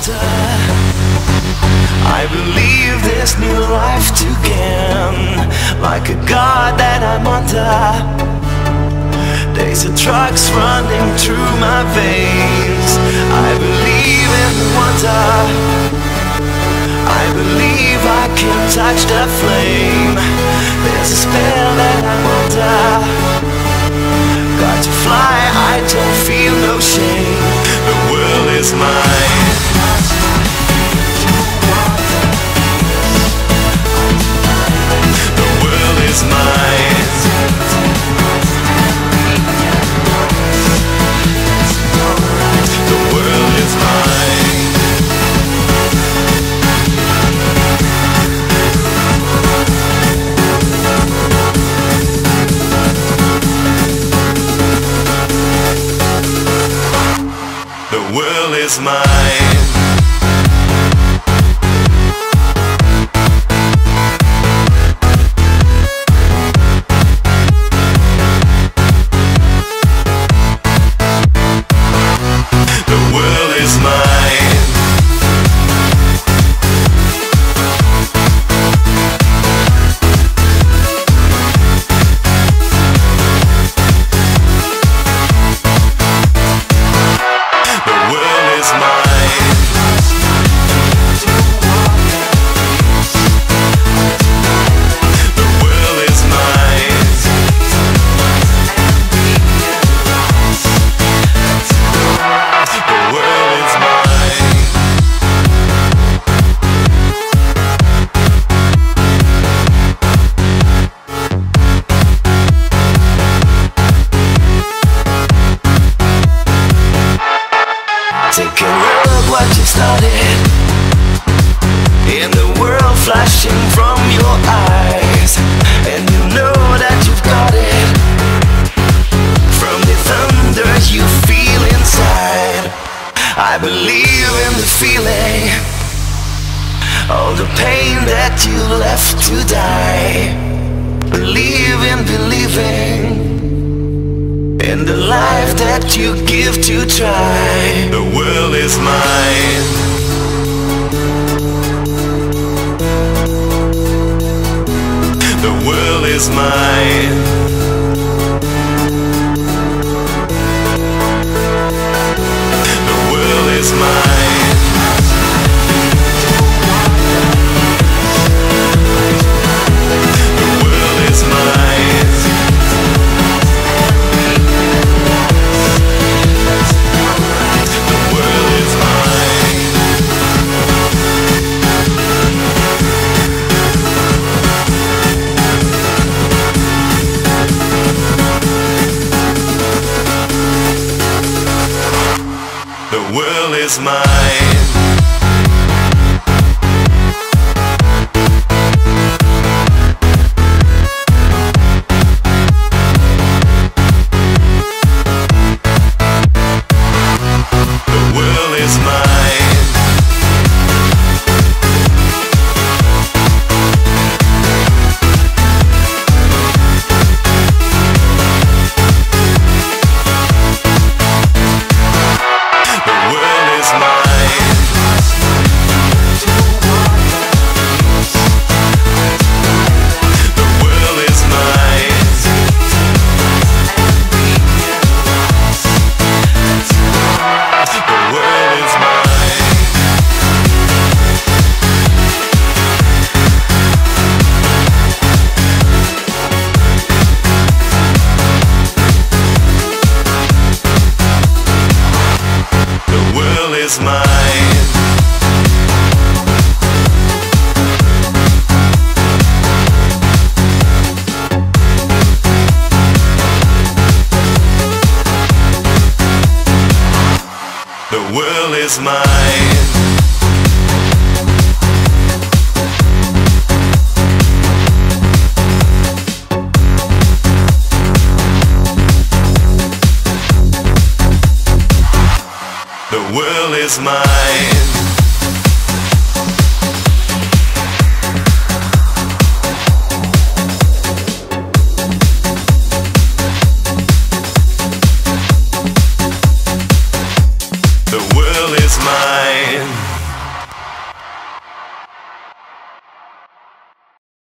shelter. I believe this new life took in, like a god that I'm under. There's a drugs running through my veins. I believe in the wonder. I believe I can touch the flame. There's a spell that I'm under. Got to fly, I don't feel no shame. The world is mine. The world is mine. The world is mine. The world is mine. Take a look what you started. In the world flashing from your eyes, and you know that you've got it. From the thunder you feel inside, I believe in the feeling. All the pain that you left to die. Believe in believing in the life that you give to try. The world is mine. The world is mine. The world is mine. The world is mine. The world is mine. The world is mine. The world is mine. The world.